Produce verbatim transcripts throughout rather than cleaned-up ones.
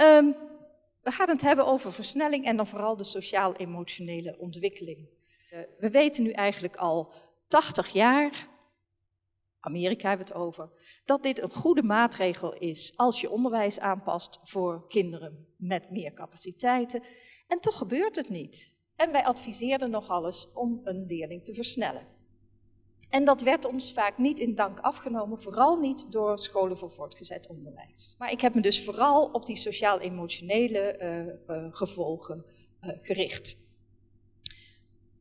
Um, we gaan het hebben over versnelling en dan vooral de sociaal-emotionele ontwikkeling. Uh, we weten nu eigenlijk al tachtig jaar, Amerika hebben we het over, dat dit een goede maatregel is als je onderwijs aanpast voor kinderen met meer capaciteiten. En toch gebeurt het niet. En wij adviseerden nogal eens om een leerling te versnellen. En dat werd ons vaak niet in dank afgenomen, vooral niet door scholen voor voortgezet onderwijs. Maar ik heb me dus vooral op die sociaal-emotionele uh, uh, gevolgen uh, gericht.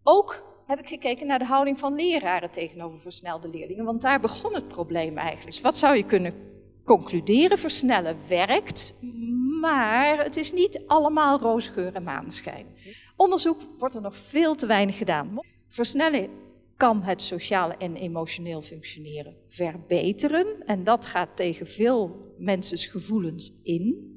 Ook heb ik gekeken naar de houding van leraren tegenover versnelde leerlingen, want daar begon het probleem eigenlijk. Dus wat zou je kunnen concluderen? Versnellen werkt, maar het is niet allemaal roze geur en maneschijn. Onderzoek wordt er nog veel te weinig gedaan. Versnellen kan het sociale en emotioneel functioneren verbeteren, en dat gaat tegen veel mensen's gevoelens in.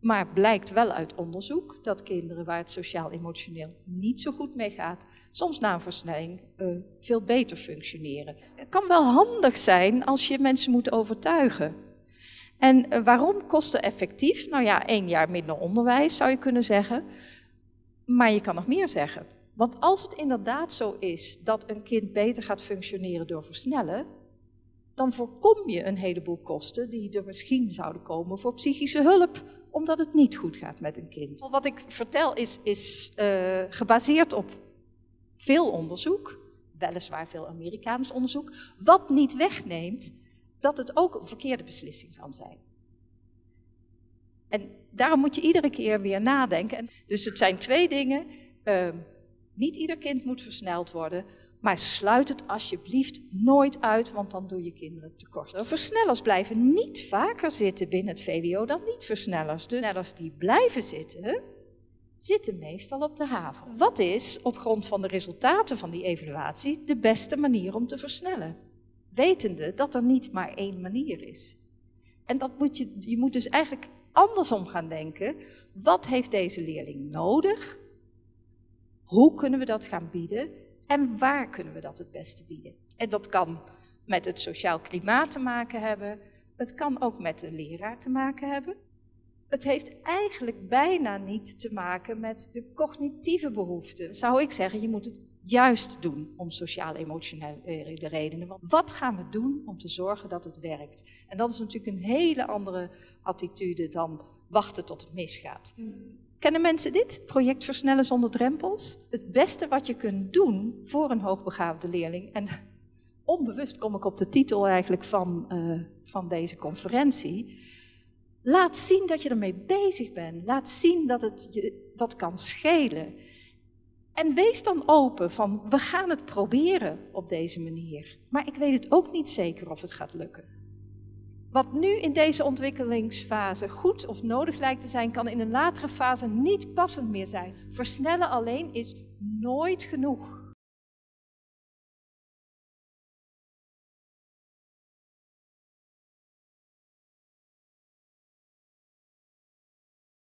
Maar blijkt wel uit onderzoek dat kinderen waar het sociaal-emotioneel niet zo goed mee gaat, soms na een versnelling uh, veel beter functioneren. Het kan wel handig zijn als je mensen moet overtuigen. En uh, waarom kosteneffectief? Nou ja, één jaar minder onderwijs zou je kunnen zeggen. Maar je kan nog meer zeggen. Want als het inderdaad zo is dat een kind beter gaat functioneren door versnellen, dan voorkom je een heleboel kosten die er misschien zouden komen voor psychische hulp, omdat het niet goed gaat met een kind. Wat ik vertel is, is uh, gebaseerd op veel onderzoek, weliswaar veel Amerikaans onderzoek, wat niet wegneemt dat het ook een verkeerde beslissing kan zijn. En daarom moet je iedere keer weer nadenken. Dus het zijn twee dingen. Uh, niet ieder kind moet versneld worden, maar sluit het alsjeblieft nooit uit, want dan doe je kinderen tekort. Versnellers blijven niet vaker zitten binnen het V W O dan niet-versnellers. Dus versnellers die blijven zitten, zitten meestal op de haven. Wat is, op grond van de resultaten van die evaluatie, de beste manier om te versnellen? Wetende dat er niet maar één manier is. En dat moet je, je moet dus eigenlijk andersom gaan denken. Wat heeft deze leerling nodig? Hoe kunnen we dat gaan bieden? En waar kunnen we dat het beste bieden? En dat kan met het sociaal klimaat te maken hebben. Het kan ook met de leraar te maken hebben. Het heeft eigenlijk bijna niet te maken met de cognitieve behoeften. Zou ik zeggen, je moet het juist doen om sociaal-emotionele redenen. Want wat gaan we doen om te zorgen dat het werkt? En dat is natuurlijk een hele andere attitude dan wachten tot het misgaat. Kennen mensen dit? Project Versnellen zonder drempels. Het beste wat je kunt doen voor een hoogbegaafde leerling. En onbewust kom ik op de titel eigenlijk van, uh, van deze conferentie. Laat zien dat je ermee bezig bent. Laat zien dat het je wat kan schelen. En wees dan open van, we gaan het proberen op deze manier. Maar ik weet het ook niet zeker of het gaat lukken. Wat nu in deze ontwikkelingsfase goed of nodig lijkt te zijn, kan in een latere fase niet passend meer zijn. Versnellen alleen is nooit genoeg.